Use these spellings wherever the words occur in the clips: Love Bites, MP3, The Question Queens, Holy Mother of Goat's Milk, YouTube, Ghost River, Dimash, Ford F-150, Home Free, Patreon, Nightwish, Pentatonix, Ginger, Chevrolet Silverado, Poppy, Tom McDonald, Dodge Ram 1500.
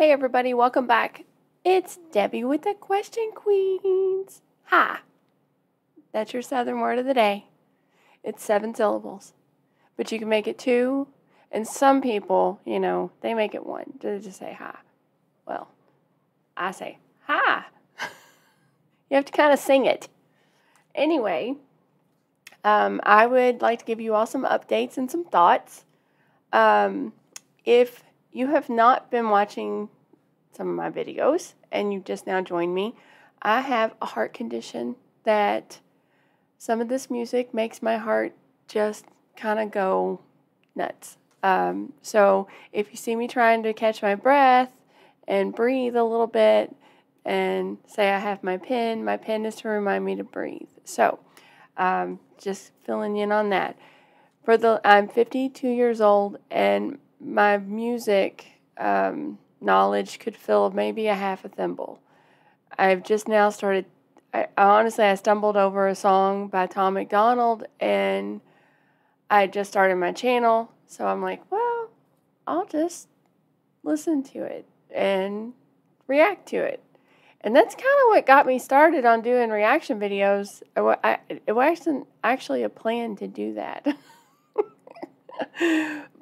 Hey everybody, welcome back. It's Debbie with The Question Queens. Hi. That's your southern word of the day. It's 7 syllables, but you can make it 2, and some people, you know, they make it 1. They just say hi. Well, I say hi. You have to kind of sing it. Anyway, I would like to give you all some updates and some thoughts. If you have not been watching some of my videos and you just now joined me, I have a heart condition that some of this music makes my heart just kind of go nuts. So if you see me trying to catch my breath and breathe a little bit and say I have my pen is to remind me to breathe. So just filling in on that. I'm 52 years old, and my music knowledge could fill maybe a half a thimble. I've just now started. I honestly stumbled over a song by Tom McDonald, and I just started my channel, so I'm like, well, I'll just listen to it and react to it. And that's kind of what got me started on doing reaction videos. It wasn't actually a plan to do that.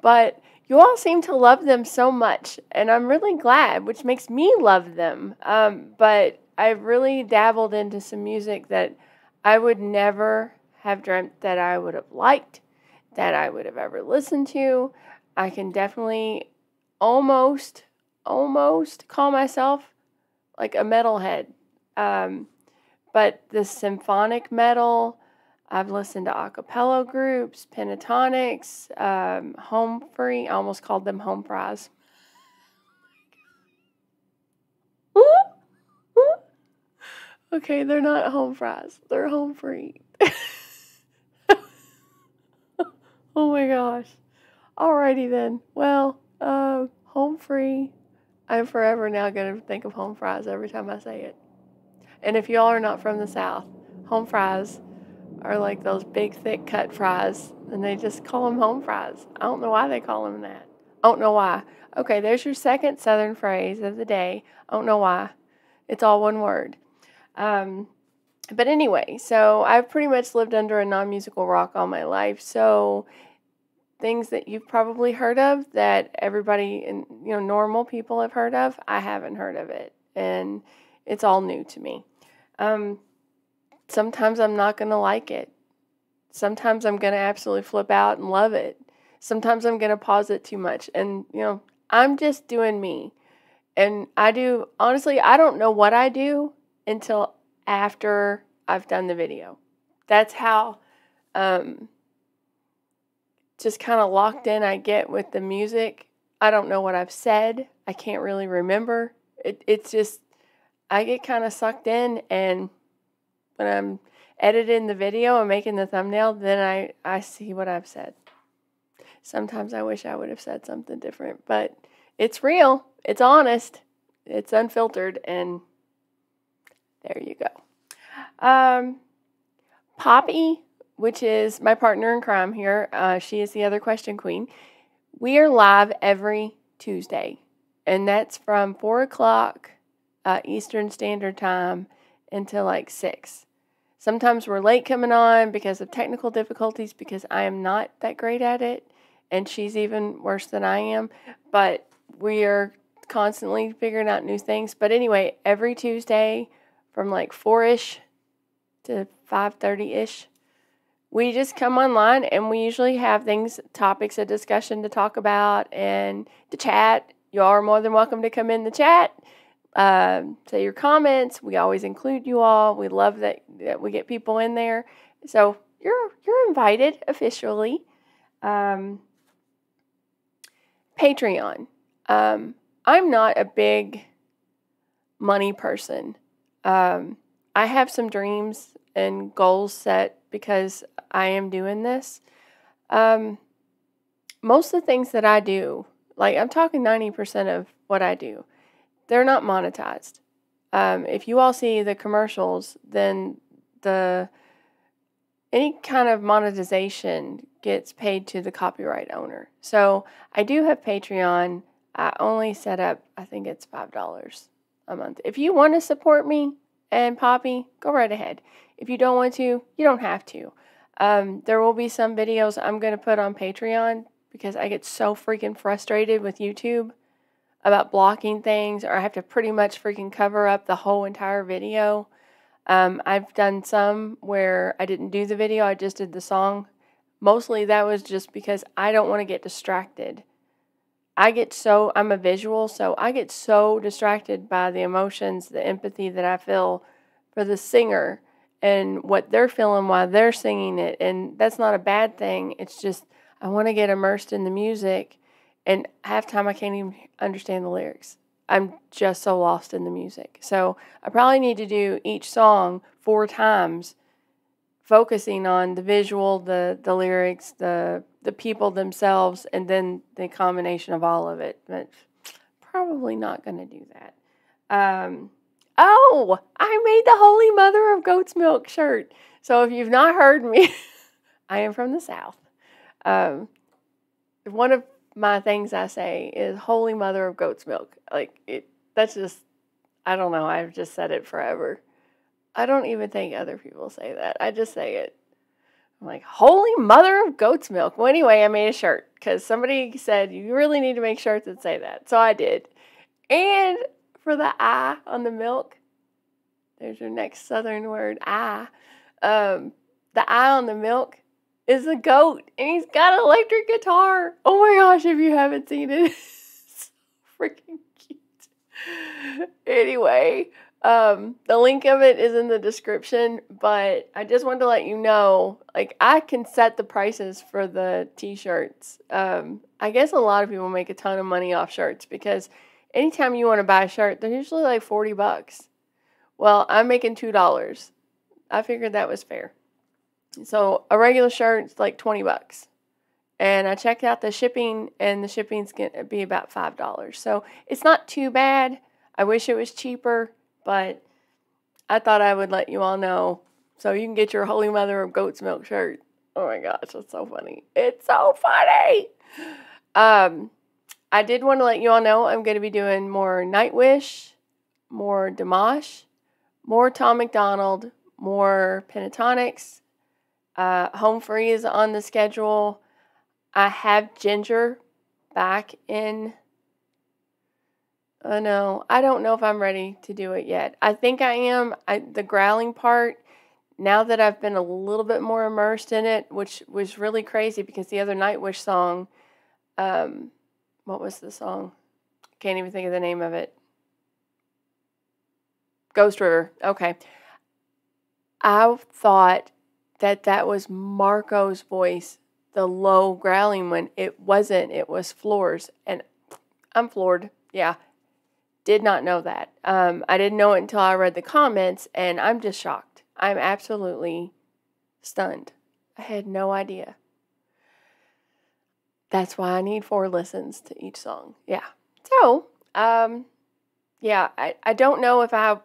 But you all seem to love them so much, and I'm really glad, which makes me love them. But I've really dabbled into some music that I would never have dreamt that I would have liked, that I would have ever listened to. I can definitely almost call myself like a metalhead. But the symphonic metal, I've listened to a cappella groups, Pentatonix, Home Free. I almost called them Home Fries. Okay, they're not Home Fries. They're Home Free. Oh my gosh. Alrighty then. Well, Home Free. I'm forever now going to think of Home Fries every time I say it. And if y'all are not from the South, Home Fries are like those big, thick cut fries, and they just call them home fries. I don't know why they call them that. I don't know why. Okay, there's your second Southern phrase of the day. I don't know why. It's all one word. But anyway, so I've pretty much lived under a non-musical rock all my life, so things that you've probably heard of that everybody, and you know, normal people have heard of, I haven't heard of it, and it's all new to me. Sometimes I'm not going to like it. Sometimes I'm going to absolutely flip out and love it. Sometimes I'm going to pause it too much. And, you know, I'm just doing me. And I do, honestly, I don't know what I do until after I've done the video. That's how just kind of locked in I get with the music. I don't know what I've said. I can't really remember. It's just, I get kind of sucked in, and when I'm editing the video and making the thumbnail, then I see what I've said. Sometimes I wish I would have said something different, but it's real, it's honest, it's unfiltered, and there you go. Poppy, which is my partner in crime here, she is the other question queen. We are live every Tuesday, and that's from 4 o'clock Eastern Standard Time until like 6. Sometimes we're late coming on because of technical difficulties, because I am not that great at it, and she's even worse than I am, but we are constantly figuring out new things. But anyway, every Tuesday from like 4-ish to 5:30-ish, we just come online, and we usually have things, topics of discussion to talk about and to chat. You all are more than welcome to come in the chat. Say your comments. We always include you all. We love that we get people in there. So you're invited officially. Patreon. I'm not a big money person. I have some dreams and goals set because I am doing this. Most of the things that I do, like I'm talking 90% of what I do, they're not monetized. If you all see the commercials, then any kind of monetization gets paid to the copyright owner. So I do have Patreon. I only set up, I think it's $5 a month. If you want to support me and Poppy, go right ahead. If you don't want to, you don't have to. There will be some videos I'm going to put on Patreon because I get so freaking frustrated with YouTube about blocking things, or I have to pretty much freaking cover up the whole entire video. I've done some where I didn't do the video, I just did the song. Mostly that was just because I don't want to get distracted. I'm a visual, so I get so distracted by the emotions, the empathy that I feel for the singer and what they're feeling while they're singing it. And that's not a bad thing. It's just I want to get immersed in the music, and half the time I can't even understand the lyrics. I'm just so lost in the music. So I probably need to do each song 4 times, focusing on the visual, the lyrics, the people themselves, and then the combination of all of it. But probably not going to do that. Oh, I made the Holy Mother of Goat's Milk shirt. So if you've not heard me, I am from the South. One of my things I say is Holy Mother of Goat's Milk. Like, that's just, I don't know, I've just said it forever. I don't even think other people say that. I just say it. I'm like, Holy Mother of Goat's Milk. Well, anyway, I made a shirt because somebody said, you really need to make shirts that say that. So I did. And for the I on the milk, there's your next Southern word, I. The I on the milk is a goat, and he's got an electric guitar. Oh my gosh, if you haven't seen it, it's so freaking cute. Anyway, the link of it is in the description, but I just wanted to let you know, like, I can set the prices for the t-shirts. I guess a lot of people make a ton of money off shirts because anytime you want to buy a shirt, they're usually like 40 bucks. Well, I'm making $2. I figured that was fair. So a regular shirt's like 20 bucks. And I checked out the shipping, and the shipping's going to be about $5. So it's not too bad. I wish it was cheaper, but I thought I would let you all know so you can get your Holy Mother of Goat's Milk shirt. Oh my gosh, that's so funny. It's so funny! I did want to let you all know I'm going to be doing more Nightwish, more Dimash, more Tom McDonald, more Pentatonix. Home Free is on the schedule. I have Ginger back in... Oh no, I don't know if I'm ready to do it yet. I think I am. The growling part, now that I've been a little bit more immersed in it, which was really crazy because the other Nightwish song, what was the song? Can't even think of the name of it. Ghost River. Okay. I thought that was Marco's voice, the low growling one. It wasn't. It was Floor's, and I'm floored. Yeah. Did not know that. I didn't know it until I read the comments, and I'm just shocked. I'm absolutely stunned. I had no idea. That's why I need 4 listens to each song. Yeah. So, yeah, I don't know if I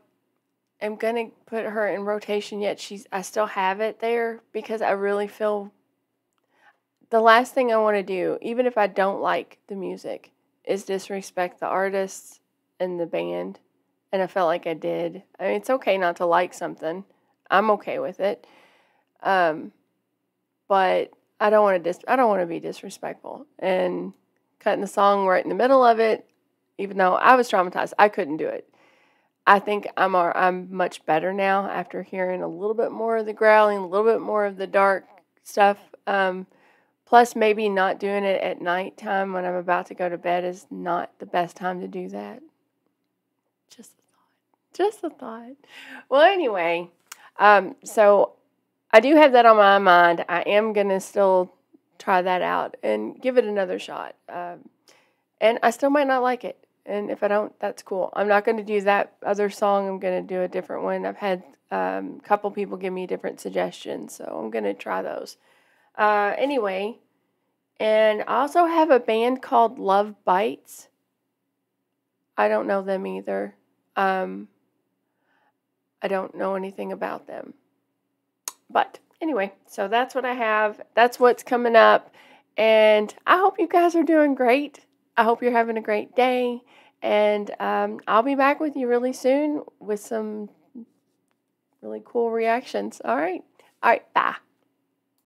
am going to put her in rotation yet. I still have it there because I really feel the last thing I want to do, even if I don't like the music, is disrespect the artists and the band, and I felt like I did. I mean, it's okay not to like something. I'm okay with it. But I don't want to be disrespectful, and cutting the song right in the middle of it, even though I was traumatized, I couldn't do it. I think I'm much better now after hearing a little bit more of the growling, a little bit more of the dark stuff. Plus, maybe not doing it at nighttime when I'm about to go to bed is not the best time to do that. Just a thought. Just a thought. Well, anyway, so I do have that on my mind. I am going to still try that out and give it another shot. And I still might not like it. And if I don't, that's cool. I'm not going to do that other song. I'm going to do a different one. I've had a couple people give me different suggestions, so I'm going to try those. Anyway, and I also have a band called Love Bites. I don't know them either. I don't know anything about them. But anyway, so that's what I have. That's what's coming up. And I hope you guys are doing great. I hope you're having a great day, and I'll be back with you really soon with some really cool reactions. All right. Bye.